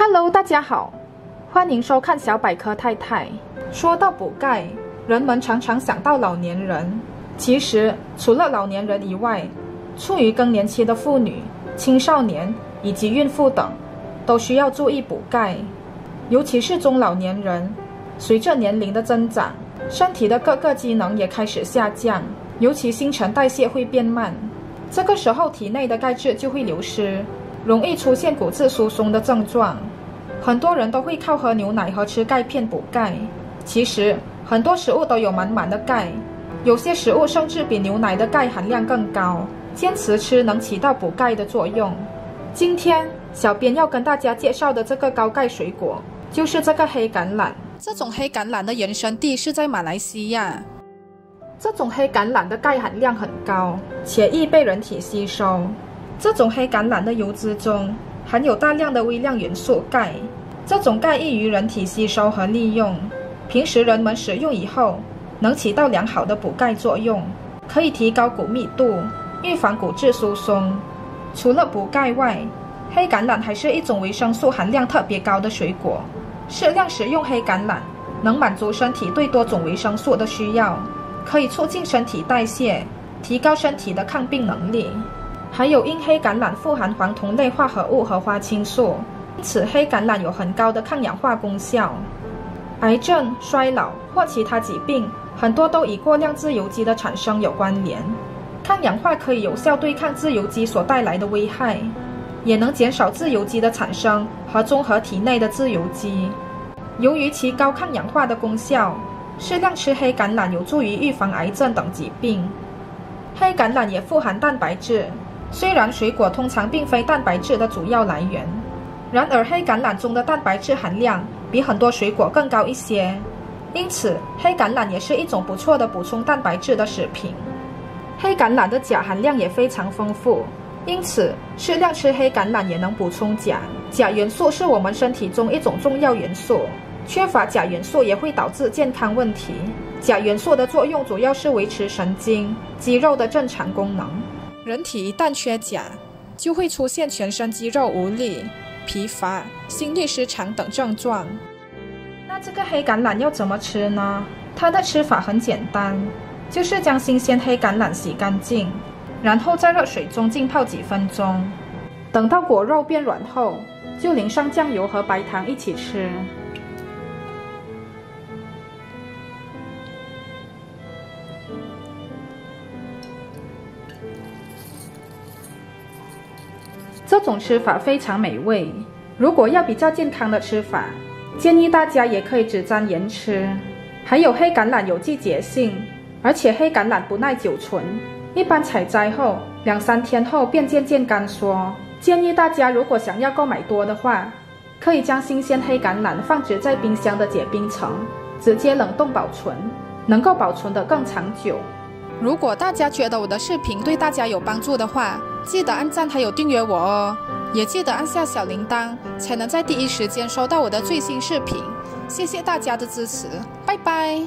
Hello， 大家好，欢迎收看小百科太太。说到补钙，人们常常想到老年人。其实，除了老年人以外，处于更年期的妇女、青少年以及孕妇等，都需要注意补钙。尤其是中老年人，随着年龄的增长，身体的各个机能也开始下降，尤其新陈代谢会变慢。这个时候，体内的钙质就会流失。 容易出现骨质疏松的症状，很多人都会靠喝牛奶和吃钙片补钙。其实很多食物都有满满的钙，有些食物甚至比牛奶的钙含量更高。坚持吃能起到补钙的作用。今天小编要跟大家介绍的这个高钙水果就是这个黑橄榄。这种黑橄榄的原生地是在马来西亚。这种黑橄榄的钙含量很高，且易被人体吸收。 这种黑橄榄的油脂中含有大量的微量元素钙，这种钙易于人体吸收和利用。平时人们食用以后，能起到良好的补钙作用，可以提高骨密度，预防骨质疏松。除了补钙外，黑橄榄还是一种维生素含量特别高的水果。适量食用黑橄榄，能满足身体对多种维生素的需要，可以促进身体代谢，提高身体的抗病能力。 还有，因黑橄榄富含黄酮类化合物和花青素，因此黑橄榄有很高的抗氧化功效。癌症、衰老或其他疾病，很多都与过量自由基的产生有关联。抗氧化可以有效对抗自由基所带来的危害，也能减少自由基的产生和中和体内的自由基。由于其高抗氧化的功效，适量吃黑橄榄有助于预防癌症等疾病。黑橄榄也富含蛋白质。 虽然水果通常并非蛋白质的主要来源，然而黑橄榄中的蛋白质含量比很多水果更高一些，因此黑橄榄也是一种不错的补充蛋白质的食品。黑橄榄的钾含量也非常丰富，因此适量吃黑橄榄也能补充钾。钾元素是我们身体中一种重要元素，缺乏钾元素也会导致健康问题。钾元素的作用主要是维持神经、肌肉的正常功能。 人体一旦缺钾，就会出现全身肌肉无力、疲乏、心律失常等症状。那这个黑橄榄要怎么吃呢？它的吃法很简单，就是将新鲜黑橄榄洗干净，然后在热水中浸泡几分钟，等到果肉变软后，就淋上酱油和白糖一起吃。这种吃法非常美味。如果要比较健康的吃法，建议大家也可以只沾盐吃。还有黑橄榄有季节性，而且黑橄榄不耐久存，一般采摘后2-3天后便渐渐干缩。建议大家如果想要购买多的话，可以将新鲜黑橄榄放置在冰箱的解冰层，直接冷冻保存，能够保存得更长久。如果大家觉得我的视频对大家有帮助的话， 记得按赞还有订阅我哦，也记得按下小铃铛，才能在第一时间收到我的最新视频。谢谢大家的支持，拜拜。